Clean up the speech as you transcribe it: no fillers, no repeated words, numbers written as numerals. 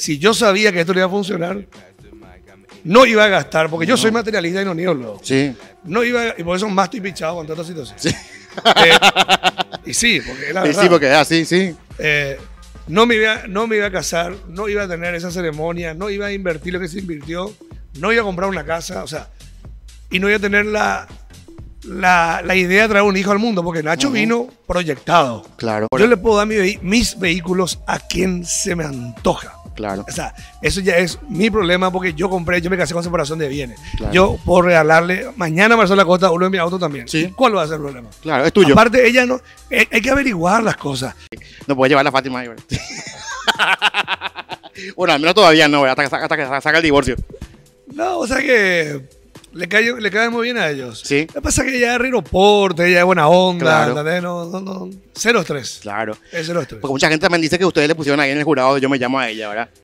Si yo sabía que esto no iba a funcionar, no iba a gastar, porque yo soy materialista y no niego. Sí. No iba, y por eso más estoy pichado con toda esta situación. Sí. Y sí, porque es la verdad. Y sí, porque sí, sí. No me iba a casar, no iba a tener esa ceremonia, no iba a invertir lo que se invirtió, no iba a comprar una casa, o sea, y no iba a tener la idea de traer un hijo al mundo, porque Nacho vino proyectado. Claro. Yo le puedo dar mis vehículos a quien se me antoja. Claro. O sea, eso ya es mi problema, porque yo me casé con separación de bienes. Claro. Yo puedo regalarle mañana a Marcela Costa uno de mis autos también. ¿Sí? ¿Cuál va a ser el problema? Claro, es tuyo. Aparte, ella no. Hay que averiguar las cosas. No puedes llevar a Fátima ahí, ¿verdad? Bueno, al menos todavía no, hasta que saca el divorcio. No, o sea que le cae muy bien a ellos. Sí. Lo que pasa es que ella es riroporte, ella es buena onda, ¿entendés? No, cero estrés. Claro. Es cero estrés. Porque mucha gente también dice que ustedes le pusieron ahí en el jurado, yo me llamo a ella, ¿verdad?